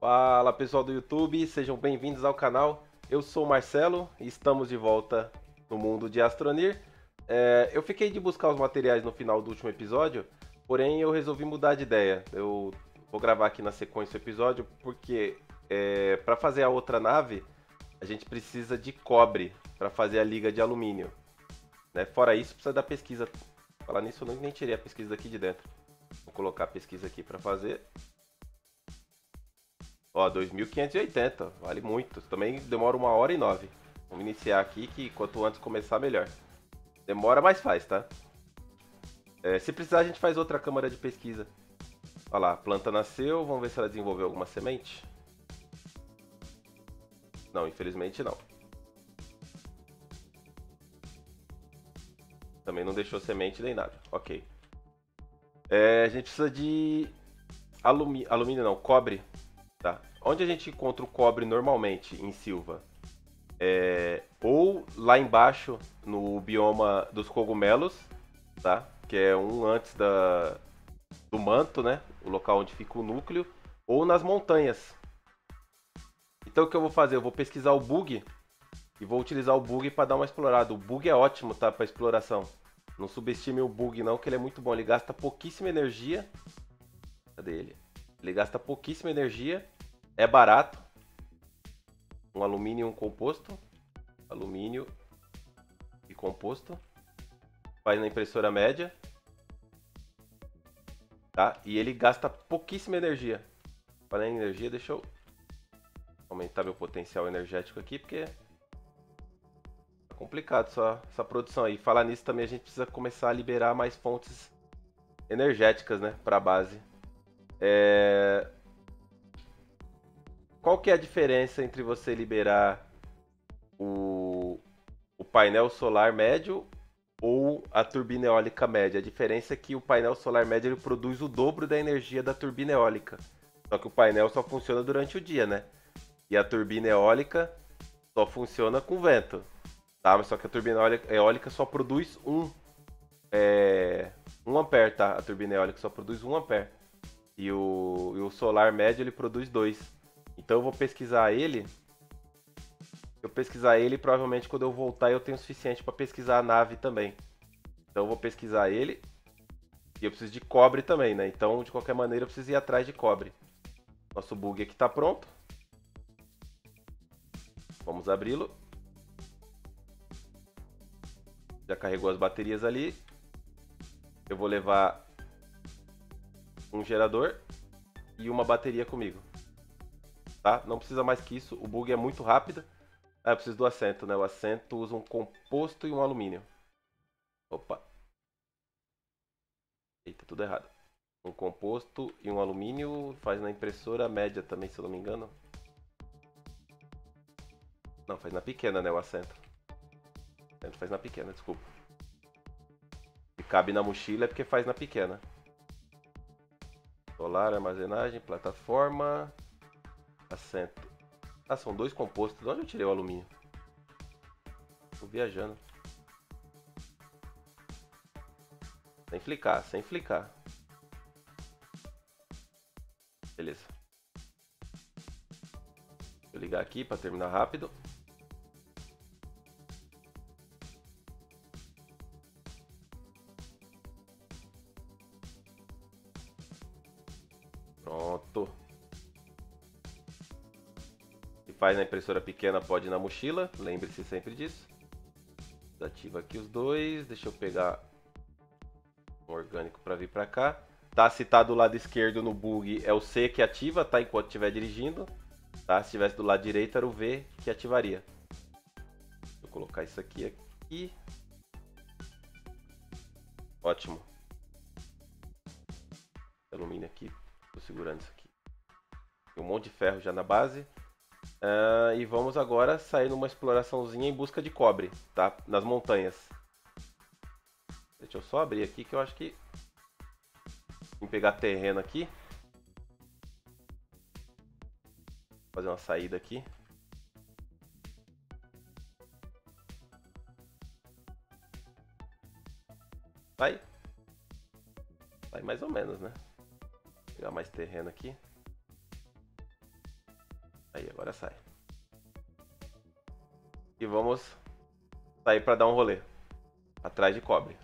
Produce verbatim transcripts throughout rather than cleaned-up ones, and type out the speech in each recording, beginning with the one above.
Fala pessoal do YouTube, sejam bem-vindos ao canal. Eu sou o Marcelo e estamos de volta no mundo de Astroneer. É, eu fiquei de buscar os materiais no final do último episódio, porém eu resolvi mudar de ideia. Eu vou gravar aqui na sequência o episódio porque é, para fazer a outra nave a gente precisa de cobre para fazer a liga de alumínio, né? Fora isso precisa da pesquisa. Falar nisso eu nem tirei a pesquisa daqui de dentro. Vou colocar a pesquisa aqui para fazer. Ó, dois mil quinhentos e oitenta, vale muito. Também demora uma hora e nove. Vamos iniciar aqui, que quanto antes começar, melhor. Demora, mas faz, tá? É, se precisar, a gente faz outra câmara de pesquisa. Olha lá, a planta nasceu. Vamos ver se ela desenvolveu alguma semente. Não, infelizmente não. Também não deixou semente nem nada. Ok. É, a gente precisa de alumi... alumínio, não, cobre. Tá. Onde a gente encontra o cobre normalmente em Silva? É, ou lá embaixo no bioma dos cogumelos, tá? Que é um antes da, do manto, né? O local onde fica o núcleo. Ou nas montanhas. Então o que eu vou fazer? Eu vou pesquisar o bug e vou utilizar o bug para dar uma explorada. O bug é ótimo, tá? Para exploração. Não subestime o bug não, que ele é muito bom. Ele gasta pouquíssima energia. Cadê ele? Ele gasta pouquíssima energia, é barato. Um alumínio e um composto. Alumínio e composto. Faz na impressora média. Tá? E ele gasta pouquíssima energia. Para a energia, deixa eu aumentar meu potencial energético aqui, porque tá complicado só essa produção aí. Falar nisso também, a gente precisa começar a liberar mais fontes energéticas, né, para a base. É... Qual que é a diferença entre você liberar o... o painel solar médio ou a turbina eólica média? A diferença é que o painel solar médio ele produz o dobro da energia da turbina eólica. Só que o painel só funciona durante o dia, né? E a turbina eólica só funciona com vento. Tá? Mas só que a turbina eólica só produz um, é... um ampere, tá? A turbina eólica só produz um ampere. E o, e o solar médio ele produz dois. Então eu vou pesquisar ele. Eu pesquisar ele, provavelmente quando eu voltar eu tenho o suficiente para pesquisar a nave também. Então eu vou pesquisar ele. E eu preciso de cobre também, né? Então de qualquer maneira eu preciso ir atrás de cobre. Nosso bug aqui está pronto. Vamos abri-lo. Já carregou as baterias ali. Eu vou levar um gerador e uma bateria comigo, tá? Não precisa mais que isso, o bug é muito rápido. Ah, eu preciso do assento, né? O assento usa um composto e um alumínio. Opa! Eita, tudo errado. Um composto e um alumínio faz na impressora média também, se eu não me engano. Não, faz na pequena, né? O assento. O assento faz na pequena, desculpa. Se cabe na mochila é porque faz na pequena. Solar, armazenagem, plataforma, assento. Ah, são dois compostos. De onde eu tirei o alumínio? Tô viajando. Sem flicar, sem flicar. Beleza. Deixa eu ligar aqui para terminar rápido. Faz na impressora pequena, pode ir na mochila, lembre-se sempre disso. Desativa aqui os dois, deixa eu pegar um orgânico para vir para cá. Tá, se tá do lado esquerdo no bug é o C que ativa, tá, enquanto estiver dirigindo. Tá, se estivesse do lado direito era o V que ativaria. Vou colocar isso aqui, aqui. Ótimo. Alumínio aqui, tô segurando isso aqui. Tem um monte de ferro já na base. Uh, e vamos agora sair numa exploraçãozinha em busca de cobre, tá? Nas montanhas. Deixa eu só abrir aqui que eu acho que... Vim pegar terreno aqui. Vou fazer uma saída aqui. Sai. Sai mais ou menos, né? Vou pegar mais terreno aqui. Aí, agora sai. E vamos sair para dar um rolê atrás de cobre.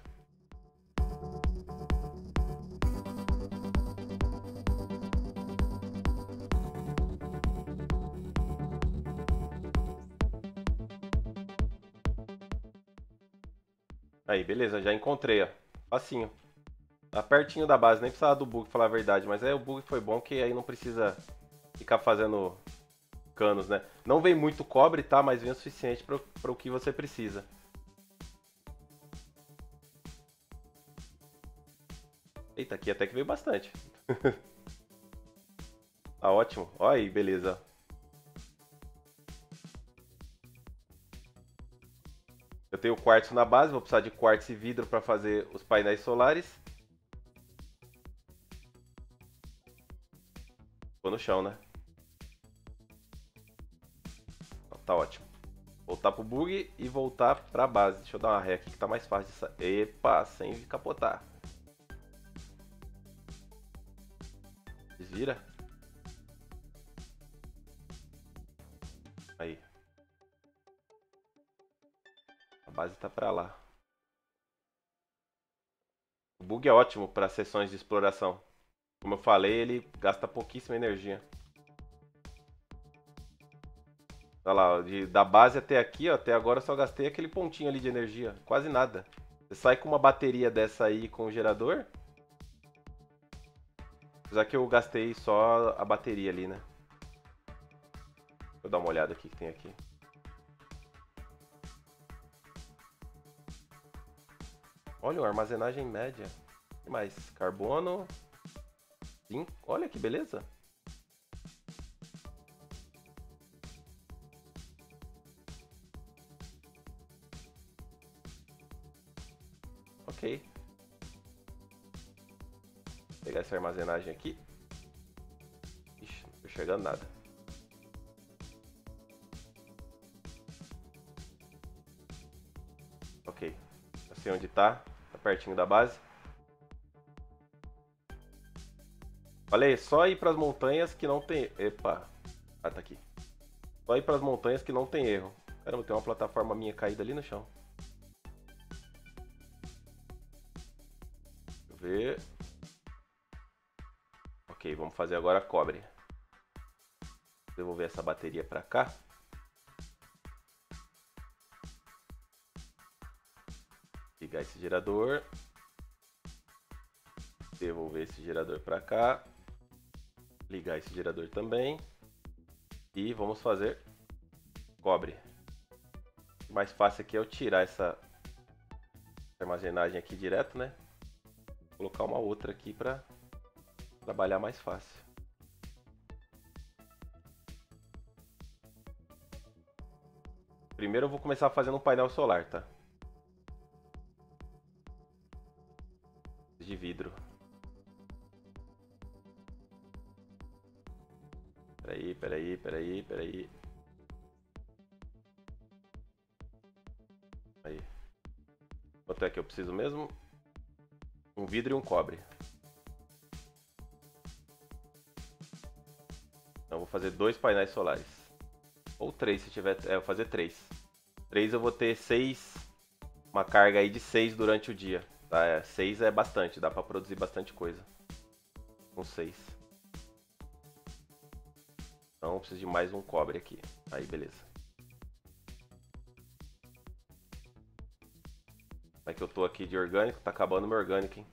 Aí, beleza, já encontrei, ó. Facinho. Tá pertinho da base, nem precisava do bug, pra falar a verdade. Mas aí o bug foi bom, que aí não precisa ficar fazendo canos, né? Não vem muito cobre, tá? Mas vem o suficiente pra, pra o que você precisa. Eita, aqui até que veio bastante. Tá ótimo. Ó aí, beleza. Eu tenho quartzo na base, vou precisar de quartzo e vidro para fazer os painéis solares. Tô no chão, né? Tá ótimo. Voltar pro bug e voltar pra base. Deixa eu dar uma ré aqui que tá mais fácil de sair. Epa, sem capotar. Desvira. Aí. A base tá pra lá. O bug é ótimo para sessões de exploração. Como eu falei, ele gasta pouquíssima energia. Olha lá, de, da base até aqui, ó, até agora eu só gastei aquele pontinho ali de energia. Quase nada. Você sai com uma bateria dessa aí com o gerador. Apesar que eu gastei só a bateria ali, né? Deixa eu dar uma olhada aqui que tem aqui. Olha, armazenagem média. O que mais? Carbono. Zinco. Olha que beleza. Ok. Vou pegar essa armazenagem aqui. Ixi, não tô enxergando nada. Ok. Eu sei onde tá. Pertinho da base. Falei, só ir para as montanhas que não tem... Epa. Ah, tá aqui. Só ir para as montanhas que não tem erro. Caramba, tem uma plataforma minha caída ali no chão. Deixa eu ver. Ok, vamos fazer agora cobre. Devolver essa bateria para cá. Ligar esse gerador, devolver esse gerador para cá, ligar esse gerador também e vamos fazer cobre. O mais fácil aqui é eu tirar essa armazenagem aqui direto, né? Vou colocar uma outra aqui para trabalhar mais fácil. Primeiro eu vou começar fazendo um painel solar, tá? De vidro. Peraí, peraí, peraí, peraí. Aí. Quanto é que eu preciso mesmo? Um vidro e um cobre. Então eu vou fazer dois painéis solares. Ou três se tiver. É, eu vou fazer três. Três eu vou ter seis. Uma carga aí de seis durante o dia. Tá, é, seis é bastante, dá pra produzir bastante coisa. Com seis. Então eu preciso de mais um cobre aqui. Aí, beleza. Como é que eu tô aqui de orgânico? Tá acabando meu orgânico, hein?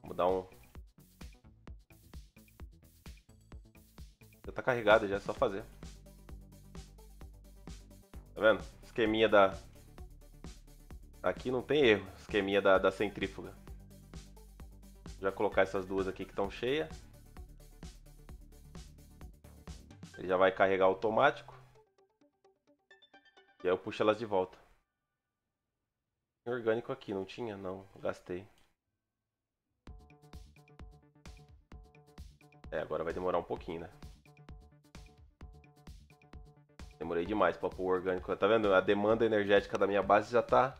Vamos dar um... Já tá carregado, já é só fazer. Tá vendo? Esqueminha da... Aqui não tem erro, esqueminha da, da centrífuga. Já colocar essas duas aqui que estão cheias. Ele já vai carregar automático. E aí eu puxo elas de volta. Tem orgânico aqui, não tinha? Não, gastei. É, agora vai demorar um pouquinho, né? Demorei demais pra pôr o orgânico. Tá vendo? A demanda energética da minha base já tá...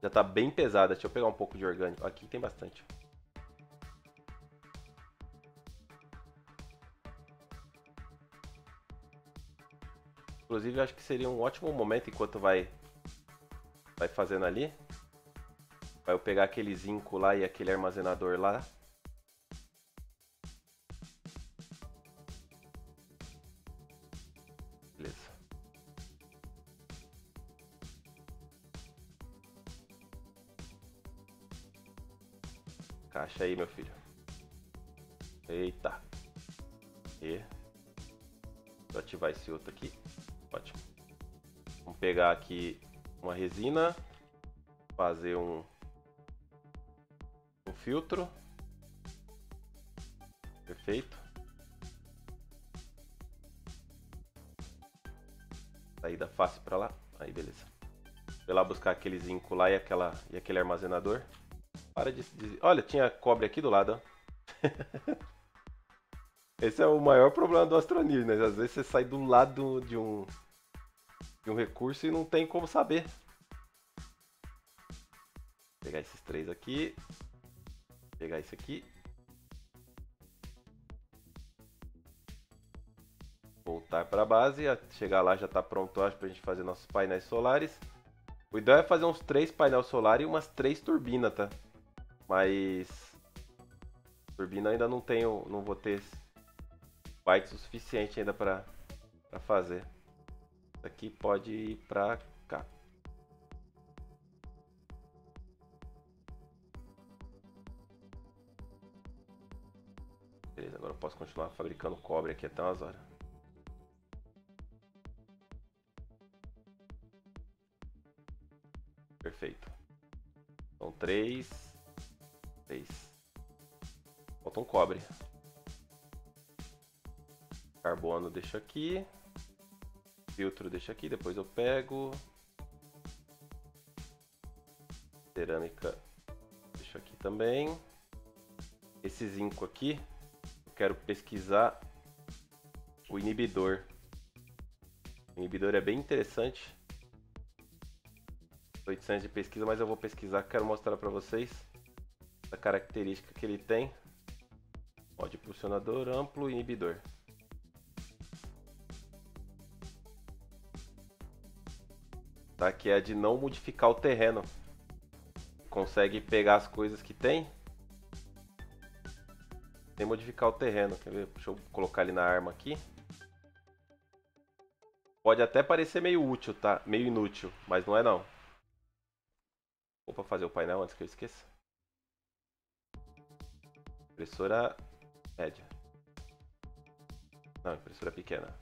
Já tá bem pesada. Deixa eu pegar um pouco de orgânico. Aqui tem bastante. Inclusive, eu acho que seria um ótimo momento, enquanto vai, vai fazendo ali, vai eu pegar aquele zinco lá e aquele armazenador lá. Beleza. Caixa aí, meu filho. Eita. E vou ativar esse outro aqui. Ótimo. Vamos pegar aqui uma resina, fazer um, um filtro. Perfeito. Saída fácil para lá. Aí, beleza. Vou lá buscar aquele zinco lá e, aquela, e aquele armazenador. Para de, de... Olha, tinha cobre aqui do lado, ó. Esse é o maior problema do Astroneer, né? Às vezes você sai do lado de um, de um recurso e não tem como saber. Vou pegar esses três aqui. Vou pegar esse aqui. Voltar para a base. Chegar lá já está pronto, acho, para a gente fazer nossos painéis solares. O ideal é fazer uns três painéis solares e umas três turbinas, tá? Mas... turbina ainda não tenho, não vou ter... bytes o suficiente ainda para fazer. Isso aqui pode ir para cá. Beleza, agora eu posso continuar fabricando cobre aqui até umas horas. Perfeito. Então três, três. Falta um cobre. Carbono deixa aqui, filtro deixa aqui, depois eu pego, cerâmica deixa aqui também. Esse zinco aqui, eu quero pesquisar o inibidor. O inibidor é bem interessante, oitocentos de pesquisa, mas eu vou pesquisar, quero mostrar para vocês a característica que ele tem. Ó, de pulsionador amplo, inibidor. Tá, que é a de não modificar o terreno. Consegue pegar as coisas que tem sem modificar o terreno. Quer ver? Deixa eu colocar ele na arma aqui. Pode até parecer meio útil, tá? Meio inútil, mas não é não. Opa, fazer o painel antes que eu esqueça. Impressora média. Não, impressora pequena.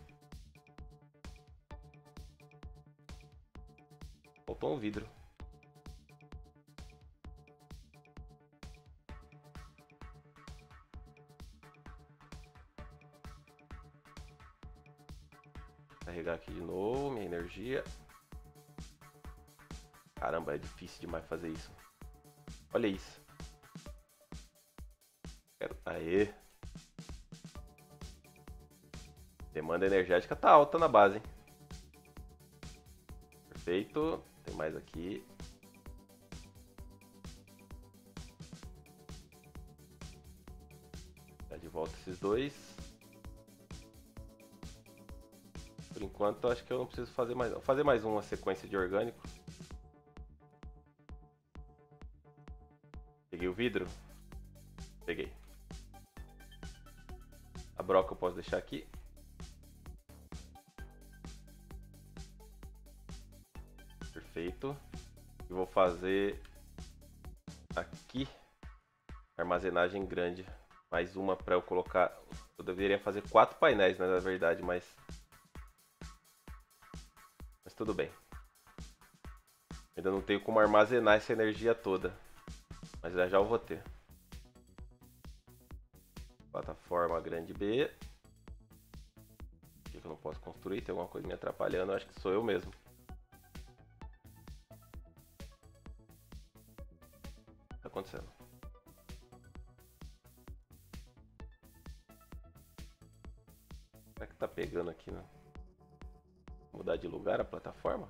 Faltou um vidro. Carregar aqui de novo minha energia. Caramba, é difícil demais fazer isso. Olha isso. Quero... Aê. Demanda energética tá alta na base, hein? Perfeito. Tem mais aqui. Dá de volta esses dois. Por enquanto acho que eu não preciso fazer mais. Vou fazer mais uma sequência de orgânico. Peguei o vidro. Peguei. A broca eu posso deixar aqui. Perfeito. E vou fazer aqui armazenagem grande, mais uma para eu colocar. Eu deveria fazer quatro painéis, né, na verdade, mas mas tudo bem. Ainda não tenho como armazenar essa energia toda, mas já já eu vou ter. Plataforma grande B. O que eu não posso construir? Tem alguma coisa me atrapalhando? Eu acho que sou eu mesmo. Acontecendo. Será que tá pegando aqui, né? Mudar de lugar a plataforma?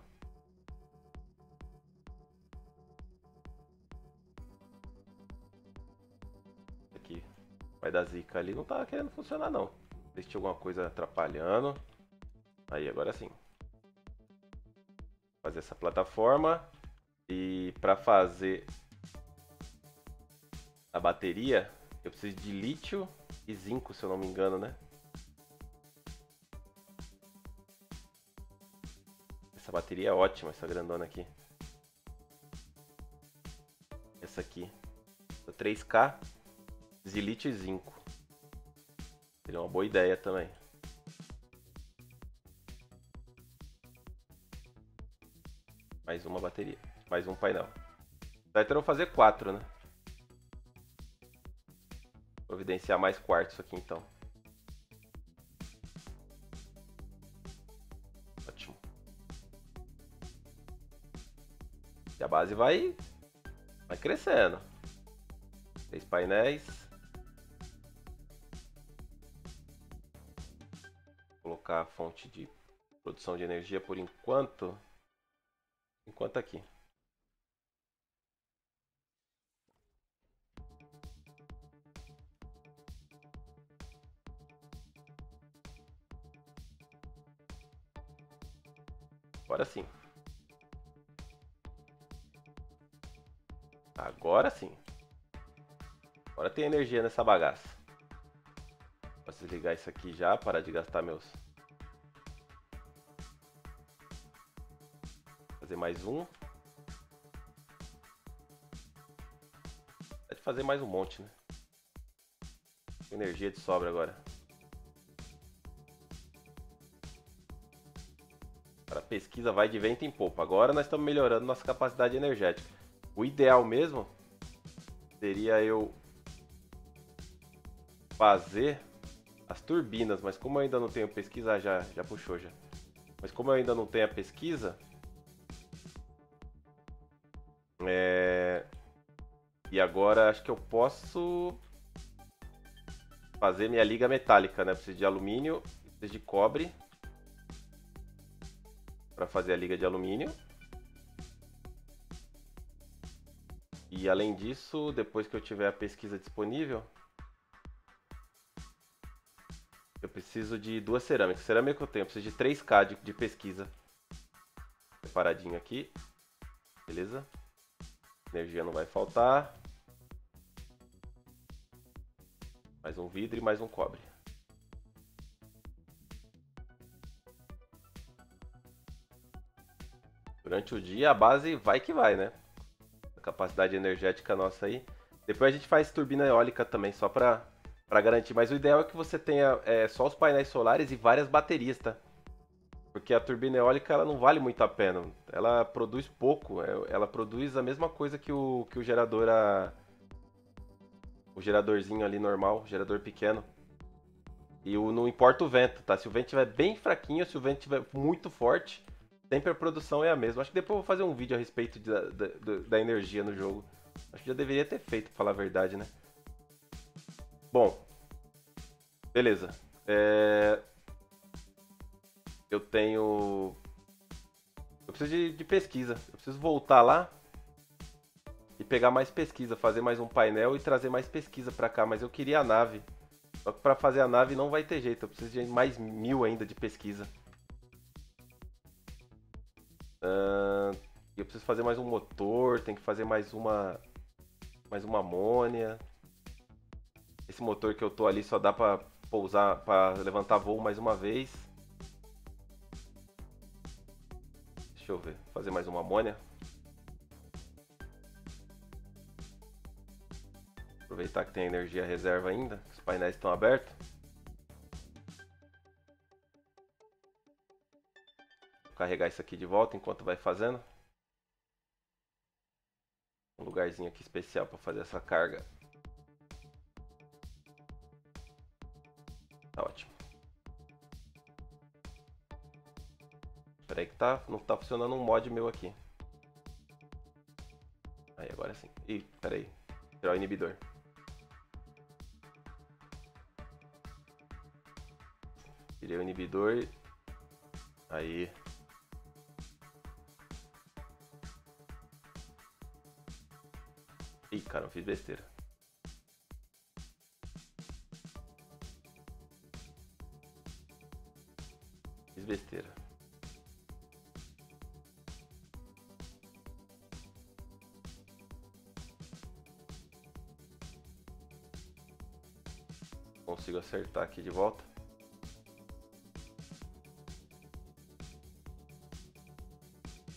Aqui. Vai dar zica ali. Não tá querendo funcionar, não. Deixa alguma coisa atrapalhando. Aí, agora sim. fazer essa plataforma. E para fazer a bateria, eu preciso de lítio e zinco, se eu não me engano, né? Essa bateria é ótima, essa grandona aqui. Essa aqui. três K, de lítio e zinco. Seria uma boa ideia também. Mais uma bateria. Mais um painel. Daí terão que fazer quatro, né? Providenciar mais quartos aqui então. Ótimo. E a base vai, vai crescendo. Três painéis. Vou colocar a fonte de produção de energia por enquanto. Enquanto aqui. Agora sim. Agora sim. Agora tem energia nessa bagaça. Posso desligar isso aqui já, parar de gastar meus... Fazer mais um. Pode fazer mais um monte, né? Energia de sobra agora. Para a pesquisa vai de vento em popa. Agora nós estamos melhorando nossa capacidade energética. O ideal mesmo seria eu... fazer as turbinas, mas como eu ainda não tenho pesquisa, já, já puxou já. Mas como eu ainda não tenho a pesquisa, é... e agora acho que eu posso fazer minha liga metálica, né? Eu preciso de alumínio, preciso de cobre para fazer a liga de alumínio. E além disso, depois que eu tiver a pesquisa disponível, eu preciso de duas cerâmicas. Cerâmica eu tenho, eu preciso de três K de, de pesquisa. Separadinho aqui. Beleza? Energia não vai faltar. Mais um vidro e mais um cobre. Durante o dia a base vai que vai, né? A capacidade energética nossa aí. Depois a gente faz turbina eólica também, só pra... Para garantir, mas o ideal é que você tenha é, só os painéis solares e várias baterias, tá? Porque a turbina eólica ela não vale muito a pena, ela produz pouco, ela produz a mesma coisa que o, que o gerador, a... o geradorzinho ali normal, gerador pequeno. E o, não importa o vento, tá? Se o vento estiver bem fraquinho, se o vento estiver muito forte, sempre a produção é a mesma. Acho que depois eu vou fazer um vídeo a respeito de, da, da energia no jogo. Acho que já deveria ter feito, pra falar a verdade, né? Bom, beleza, é... eu tenho, eu preciso de, de pesquisa, eu preciso voltar lá e pegar mais pesquisa, fazer mais um painel e trazer mais pesquisa pra cá, mas eu queria a nave, só que pra fazer a nave não vai ter jeito, eu preciso de mais mil ainda de pesquisa. Uh... Eu preciso fazer mais um motor, tem que fazer mais uma, mais uma amônia. Esse motor que eu tô ali só dá pra pousar, pra levantar voo mais uma vez. Deixa eu ver, vou fazer mais uma amônia. Aproveitar que tem energia reserva ainda, que os painéis estão abertos. Vou carregar isso aqui de volta enquanto vai fazendo. Um lugarzinho aqui especial pra fazer essa carga. Tá ótimo. Espera aí que tá, não tá funcionando um mod meu aqui. Aí, agora sim. Ih, pera aí. Tirar o inibidor. Tirei o inibidor. Aí. Ih, cara, eu fiz besteira. besteira consigo acertar aqui de volta.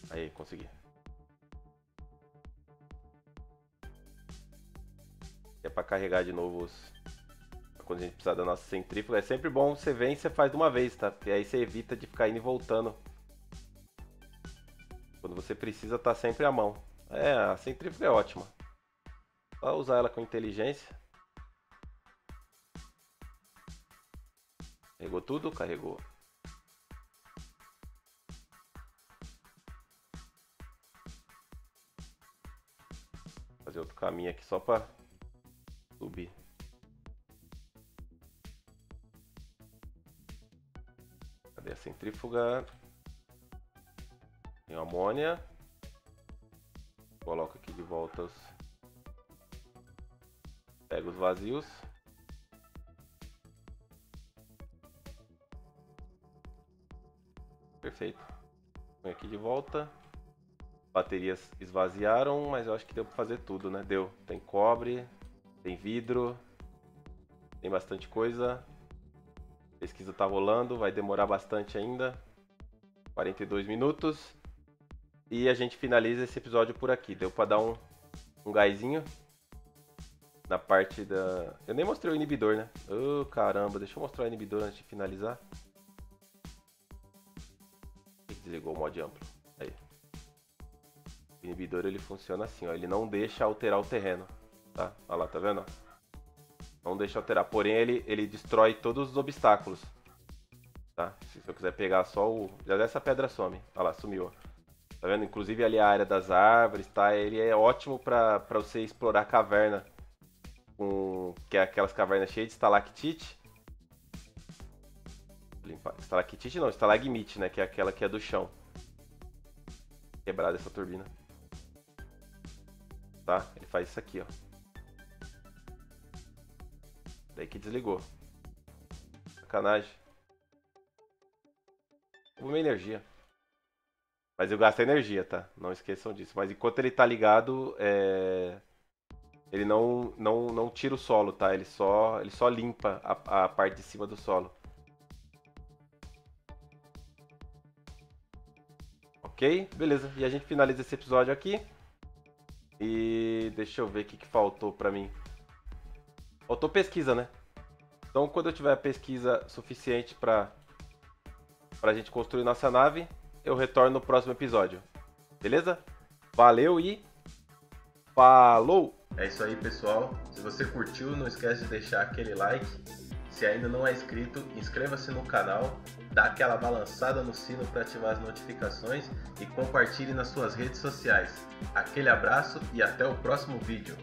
Aí, consegui. É para carregar de novo os... quando a gente precisar da nossa centrífuga. É sempre bom você ver e você faz de uma vez, tá? Porque aí você evita de ficar indo e voltando. Quando você precisa, tá sempre à mão. É, a centrífuga é ótima. Só usar ela com inteligência. Carregou tudo? Carregou. Vou fazer outro caminho aqui só para subir. Cadê a centrífuga? Tem amônia. Coloco aqui de volta os... pego os vazios. Perfeito. Põe aqui de volta. Baterias esvaziaram, mas eu acho que deu para fazer tudo, né? Deu. Tem cobre, tem vidro, tem bastante coisa. A pesquisa tá rolando, vai demorar bastante ainda. quarenta e dois minutos. E a gente finaliza esse episódio por aqui. Deu para dar um, um gásinho na parte da... eu nem mostrei o inibidor, né? Oh, caramba, deixa eu mostrar o inibidor antes de finalizar. Desligou o mod amplo. Aí. O inibidor, ele funciona assim, ó. Ele não deixa alterar o terreno, tá? Olha lá, tá vendo? Não deixa alterar. Porém, ele, ele destrói todos os obstáculos, tá? Se eu quiser pegar só o... já essa pedra some. Olha lá, sumiu, ó. Tá vendo? Inclusive ali a área das árvores, tá? Ele é ótimo pra, pra você explorar caverna. Com, que é aquelas cavernas cheias de estalactite. Limpar. Estalactite não, estalagmite, né? Que é aquela que é do chão. Quebrada essa turbina. Tá? Ele faz isso aqui, ó. Daí que desligou. Sacanagem. Vou minha energia. Mas eu gasto energia, tá? Não esqueçam disso. Mas enquanto ele tá ligado, é... ele não, não, não tira o solo, tá? Ele só, ele só limpa a, a parte de cima do solo. Ok? Beleza. E a gente finaliza esse episódio aqui. E deixa eu ver o que, que faltou pra mim. Faltou pesquisa, né? Então, quando eu tiver a pesquisa suficiente pra, pra gente construir nossa nave... eu retorno no próximo episódio, beleza? Valeu e falou! É isso aí, pessoal. Se você curtiu, não esquece de deixar aquele like. Se ainda não é inscrito, inscreva-se no canal, dá aquela balançada no sino para ativar as notificações e compartilhe nas suas redes sociais. Aquele abraço e até o próximo vídeo.